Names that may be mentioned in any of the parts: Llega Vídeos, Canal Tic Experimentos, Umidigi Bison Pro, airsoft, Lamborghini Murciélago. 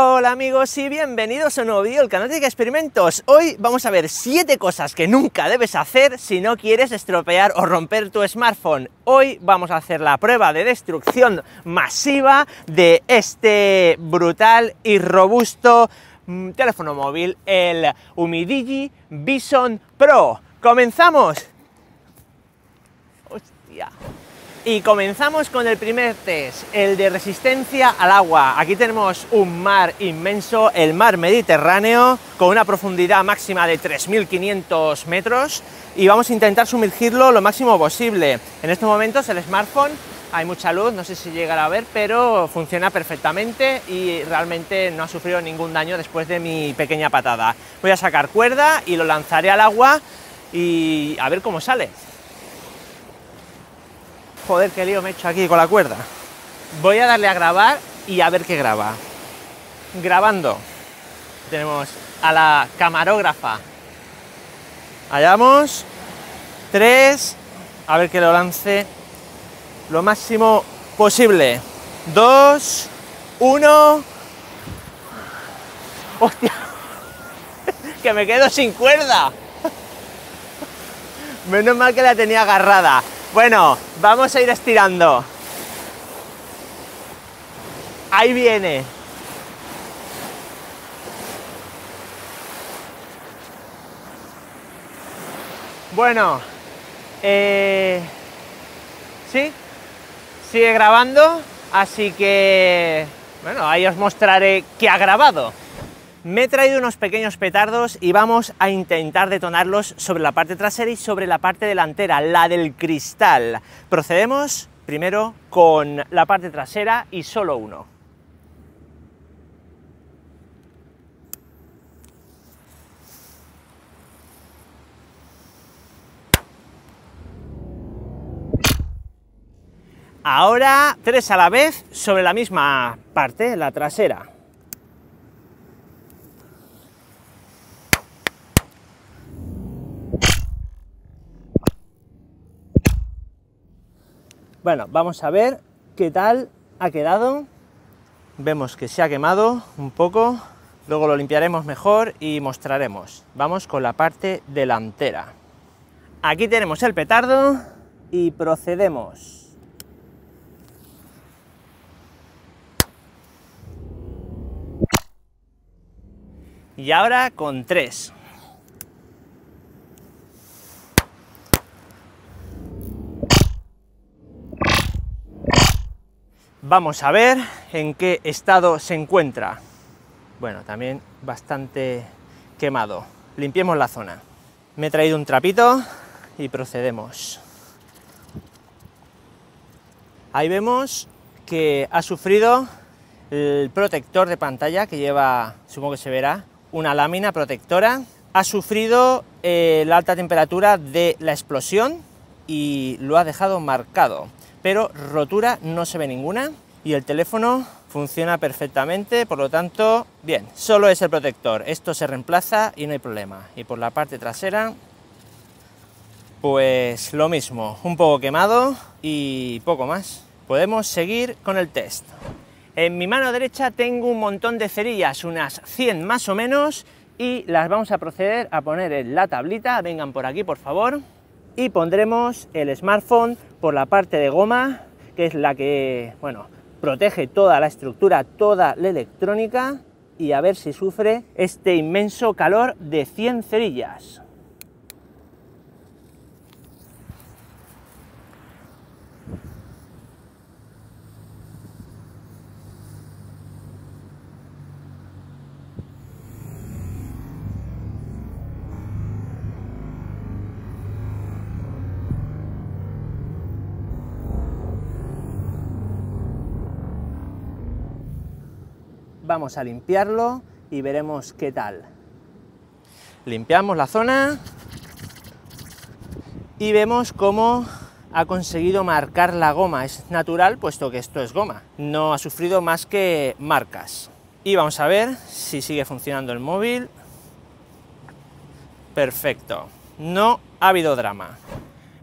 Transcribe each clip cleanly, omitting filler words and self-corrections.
Hola amigos y bienvenidos a un nuevo vídeo del canal Tic Experimentos. Hoy vamos a ver 7 cosas que nunca debes hacer si no quieres estropear o romper tu smartphone. Hoy vamos a hacer la prueba de destrucción masiva de este brutal y robusto teléfono móvil, el Umidigi Bison Pro. ¡Comenzamos! ¡Hostia! Y comenzamos con el primer test, el de resistencia al agua. Aquí tenemos un mar inmenso, el mar Mediterráneo, con una profundidad máxima de 3.500 metros y vamos a intentar sumergirlo lo máximo posible. En estos momentos el smartphone, hay mucha luz, no sé si llegará a ver, pero funciona perfectamente y realmente no ha sufrido ningún daño después de mi pequeña patada. Voy a sacar cuerda y lo lanzaré al agua y a ver cómo sale. Joder, qué lío me he hecho aquí con la cuerda. Voy a darle a grabar y a ver qué graba. Grabando. Tenemos a la camarógrafa. Allá vamos. 3. A ver que lo lance lo máximo posible. 2. 1. ¡Hostia! Que me quedo sin cuerda. Menos mal que la tenía agarrada. Bueno, vamos a ir estirando. Ahí viene. Bueno, sí, sigue grabando, así que, bueno, ahí os mostraré que ha grabado. Me he traído unos pequeños petardos y vamos a intentar detonarlos sobre la parte trasera y sobre la parte delantera, la del cristal. Procedemos primero con la parte trasera y solo uno. Ahora 3 a la vez sobre la misma parte, la trasera. Bueno, vamos a ver qué tal ha quedado. Vemos que se ha quemado un poco, luego lo limpiaremos mejor y mostraremos. Vamos con la parte delantera. Aquí tenemos el petardo y procedemos. Y ahora con 3. Vamos a ver en qué estado se encuentra. Bueno, también bastante quemado. Limpiemos la zona. Me he traído un trapito y procedemos. Ahí vemos que ha sufrido el protector de pantalla que lleva, supongo que se verá, una lámina protectora. Ha sufrido la alta temperatura de la explosión y lo ha dejado marcado. Pero rotura no se ve ninguna y el teléfono funciona perfectamente, por lo tanto, bien, solo es el protector, esto se reemplaza y no hay problema. Y por la parte trasera, pues lo mismo, un poco quemado y poco más. Podemos seguir con el test. En mi mano derecha tengo un montón de cerillas, unas 100 más o menos, y las vamos a proceder a poner en la tablita, vengan por aquí por favor. Y pondremos el smartphone por la parte de goma, que es la que, bueno, protege toda la estructura, toda la electrónica, y a ver si sufre este inmenso calor de 100 cerillas. Vamos a limpiarlo y veremos qué tal. Limpiamos la zona y vemos cómo ha conseguido marcar la goma. Es natural, puesto que esto es goma. No ha sufrido más que marcas. Y vamos a ver si sigue funcionando el móvil. Perfecto. No ha habido drama.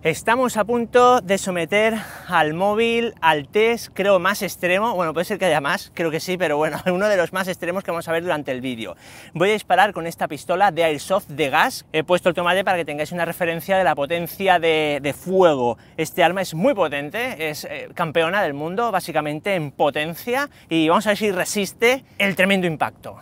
Estamos a punto de someter al móvil al test, creo, más extremo. Bueno, puede ser que haya más, creo que sí, pero bueno, uno de los más extremos que vamos a ver durante el vídeo. Voy a disparar con esta pistola de airsoft de gas. He puesto el tomate para que tengáis una referencia de la potencia de fuego. Este arma es muy potente, es campeona del mundo, básicamente, en potencia. Y vamos a ver si resiste el tremendo impacto.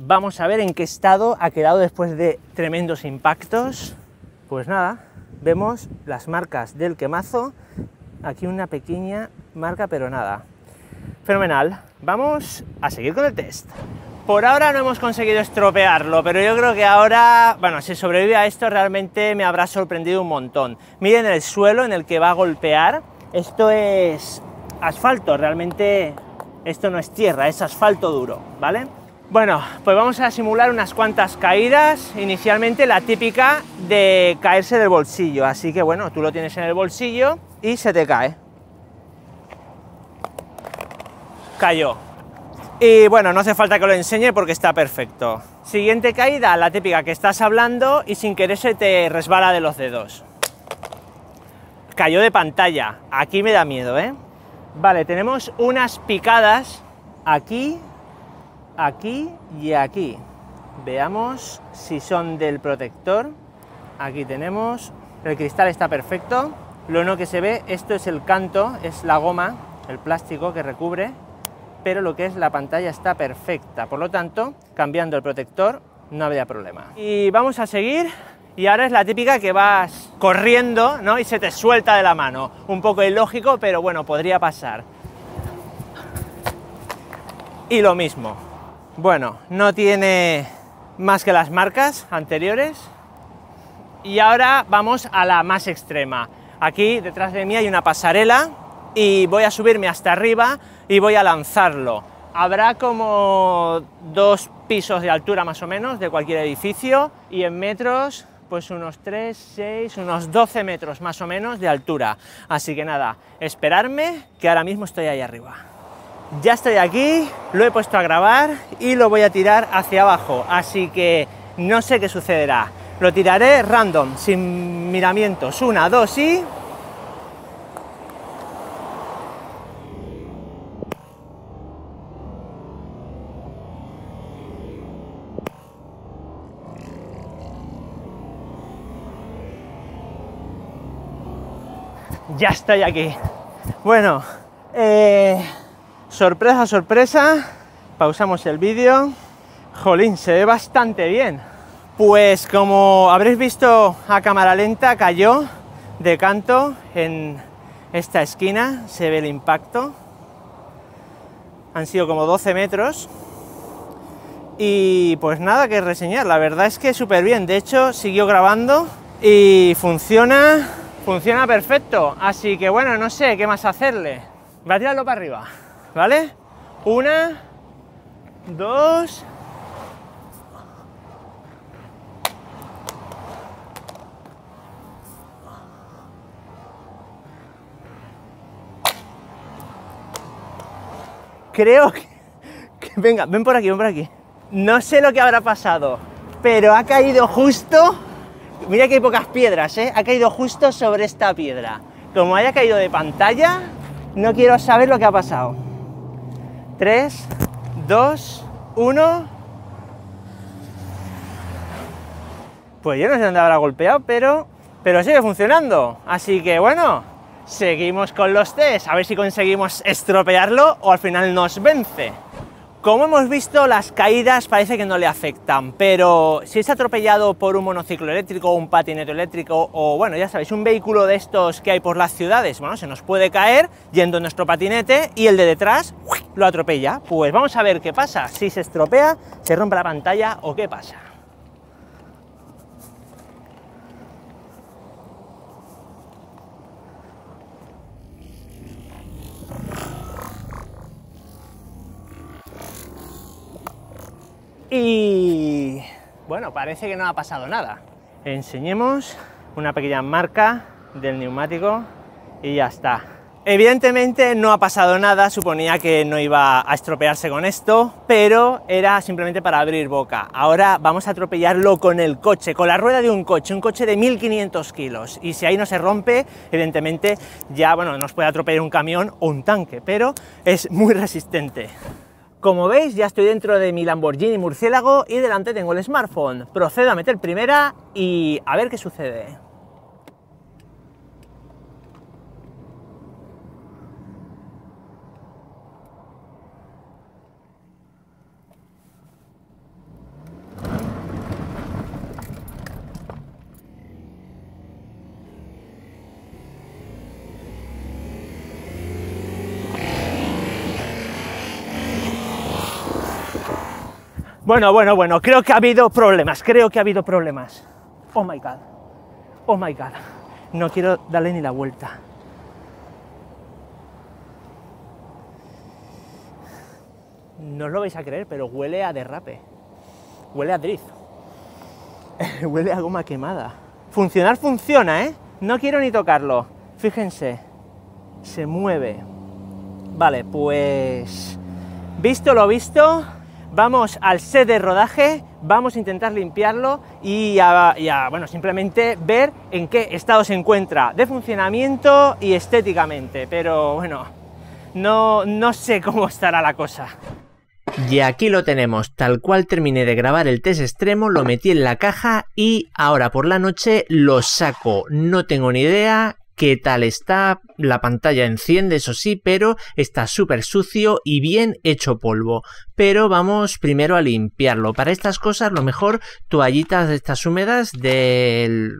Vamos a ver en qué estado ha quedado después de tremendos impactos. Pues nada, vemos las marcas del quemazo. Aquí una pequeña marca, pero nada. Fenomenal. Vamos a seguir con el test. Por ahora no hemos conseguido estropearlo, pero yo creo que ahora, bueno, si sobrevive a esto realmente me habrá sorprendido un montón. Miren el suelo en el que va a golpear. Esto es asfalto, realmente esto no es tierra, es asfalto duro, ¿vale? Bueno, pues vamos a simular unas cuantas caídas, inicialmente la típica de caerse del bolsillo, así que bueno, tú lo tienes en el bolsillo y se te cae. Cayó. Y bueno, no hace falta que lo enseñe porque está perfecto. Siguiente caída, la típica que estás hablando y sin querer se te resbala de los dedos. Cayó de pantalla, aquí me da miedo, ¿eh? Vale, tenemos unas picadas aquí, aquí y aquí. Veamos si son del protector. Aquí tenemos, el cristal está perfecto. Lo único que se ve, esto es el canto, es la goma, el plástico que recubre, pero lo que es la pantalla está perfecta. Por lo tanto, cambiando el protector no habría problema. Y vamos a seguir. Y ahora es la típica que vas corriendo, ¿no? Y se te suelta de la mano. Un poco ilógico, pero bueno, podría pasar. Y lo mismo. Bueno, no tiene más que las marcas anteriores. Y ahora vamos a la más extrema. Aquí detrás de mí hay una pasarela y voy a subirme hasta arriba y voy a lanzarlo. Habrá como 2 pisos de altura más o menos de cualquier edificio y en metros, pues unos 3, 6, unos 12 metros más o menos de altura. Así que nada, esperarme que ahora mismo estoy ahí arriba. Ya estoy aquí, lo he puesto a grabar y lo voy a tirar hacia abajo, así que no sé qué sucederá. Lo tiraré random, sin miramientos. 1, 2 y... Ya estoy aquí. Bueno, sorpresa, sorpresa, pausamos el vídeo. Jolín, se ve bastante bien. Pues como habréis visto a cámara lenta, cayó de canto en esta esquina, se ve el impacto. Han sido como 12 metros. Y pues nada que reseñar, la verdad es que súper bien. De hecho, siguió grabando y funciona perfecto. Así que bueno, no sé qué más hacerle. Voy a tirarlo para arriba. ¿Vale? 1, 2... Creo que... Venga, ven por aquí, ven por aquí. No sé lo que habrá pasado, pero ha caído justo... Mira que hay pocas piedras, ¿eh? Ha caído justo sobre esta piedra. Como haya caído de pantalla, no quiero saber lo que ha pasado. 3, 2, 1... Pues yo no sé dónde habrá golpeado, pero sigue funcionando. Así que bueno, seguimos con los test, a ver si conseguimos estropearlo o al final nos vence. Como hemos visto, las caídas parece que no le afectan, pero si es atropellado por un monociclo eléctrico, un patinete eléctrico o, bueno, ya sabéis, un vehículo de estos que hay por las ciudades, bueno, se nos puede caer yendo nuestro patinete y el de detrás lo atropella. Pues vamos a ver qué pasa, si se estropea, se rompe la pantalla o qué pasa. Y Bueno, parece que no ha pasado nada. Enseñemos una pequeña marca del neumático y ya está. Evidentemente no ha pasado nada, suponía que no iba a estropearse con esto, pero era simplemente para abrir boca. Ahora vamos a atropellarlo con el coche, con la rueda de un coche de 1500 kilos. Y si ahí no se rompe, evidentemente ya, bueno, nos puede atropellar un camión o un tanque, pero es muy resistente. Como veis, ya estoy dentro de mi Lamborghini Murciélago y delante tengo el smartphone. Procedo a meter primera y a ver qué sucede. Bueno, creo que ha habido problemas, Oh my god, no quiero darle ni la vuelta. No os lo vais a creer, pero huele a derrape, huele a drift, huele a goma quemada. Funcionar funciona, ¿eh? No quiero ni tocarlo, fíjense, se mueve. Vale, pues visto lo visto, vamos al set de rodaje, vamos a intentar limpiarlo y bueno, simplemente ver en qué estado se encuentra de funcionamiento y estéticamente, pero bueno, no sé cómo estará la cosa. Y aquí lo tenemos, tal cual terminé de grabar el test extremo, lo metí en la caja y ahora por la noche lo saco, no tengo ni idea qué tal está, la pantalla enciende, eso sí, pero está súper sucio y bien hecho polvo. Pero vamos primero a limpiarlo. Para estas cosas, lo mejor, toallitas de estas húmedas, del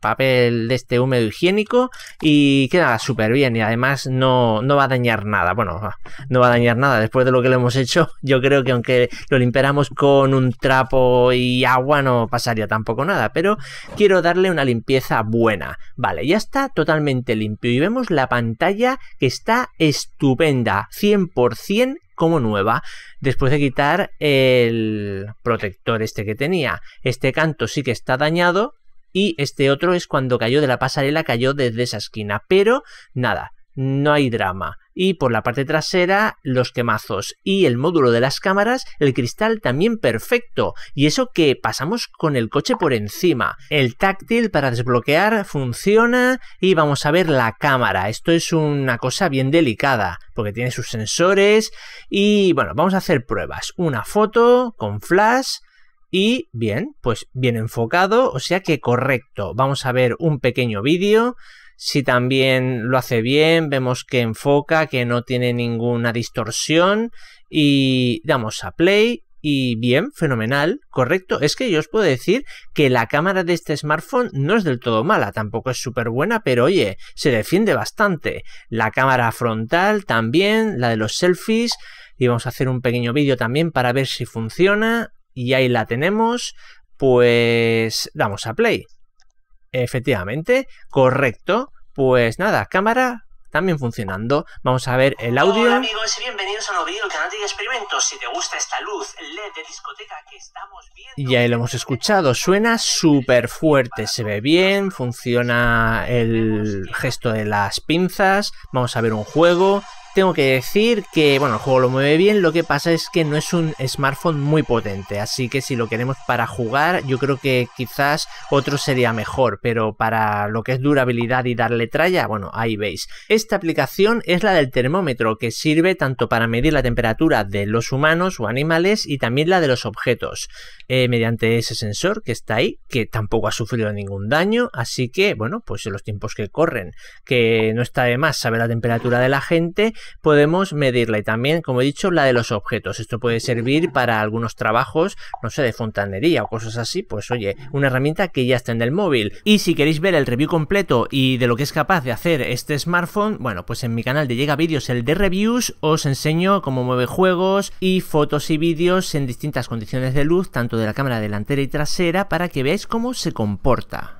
papel de este húmedo higiénico, y queda súper bien. Y además no va a dañar nada. Bueno, no va a dañar nada después de lo que le hemos hecho. Yo creo que aunque lo limpiáramos con un trapo y agua no pasaría tampoco nada, pero quiero darle una limpieza buena. Vale, ya está totalmente limpio y vemos la pantalla que está estupenda, 100% como nueva, después de quitar el protector este que tenía. Este canto sí que está dañado y este otro es cuando cayó de la pasarela, cayó desde esa esquina, pero nada, no hay drama. Y por la parte trasera, los quemazos y el módulo de las cámaras, el cristal también perfecto. Y eso que pasamos con el coche por encima. El táctil para desbloquear funciona y vamos a ver la cámara. Esto es una cosa bien delicada porque tiene sus sensores y bueno, vamos a hacer pruebas. Una foto con flash y bien, pues bien enfocado, o sea que correcto. Vamos a ver un pequeño vídeo. Si también lo hace bien, vemos que enfoca, que no tiene ninguna distorsión y damos a play y bien, fenomenal, correcto. Es que yo os puedo decir que la cámara de este smartphone no es del todo mala, tampoco es súper buena, pero oye, se defiende bastante. La cámara frontal también, la de los selfies, y vamos a hacer un pequeño vídeo también para ver si funciona y ahí la tenemos, pues damos a play. Efectivamente, correcto. Pues nada, cámara también funcionando. Vamos a ver el audio. Hola amigos y bienvenidos a un nuevo vídeo del canal Tic Experimentos. Si te gusta esta luz LED de discoteca que estamos viendo... Y ahí lo hemos escuchado, suena súper fuerte, se ve bien, funciona el gesto de las pinzas. Vamos a ver un juego. Tengo que decir que, bueno, el juego lo mueve bien, lo que pasa es que no es un smartphone muy potente, así que si lo queremos para jugar, yo creo que quizás otro sería mejor, pero para lo que es durabilidad y darle tralla, bueno, ahí veis. Esta aplicación es la del termómetro, que sirve tanto para medir la temperatura de los humanos o animales y también la de los objetos, mediante ese sensor que está ahí, que tampoco ha sufrido ningún daño, así que, bueno, pues en los tiempos que corren, que no está de más saber la temperatura de la gente, podemos medirla y también, como he dicho, la de los objetos. Esto puede servir para algunos trabajos, no sé, de fontanería o cosas así, pues oye, una herramienta que ya está en el móvil. Y si queréis ver el review completo y de lo que es capaz de hacer este smartphone, bueno, pues en mi canal de Llega Vídeos, el de reviews, os enseño cómo mueve juegos y fotos y vídeos en distintas condiciones de luz, tanto de la cámara delantera y trasera, para que veáis cómo se comporta.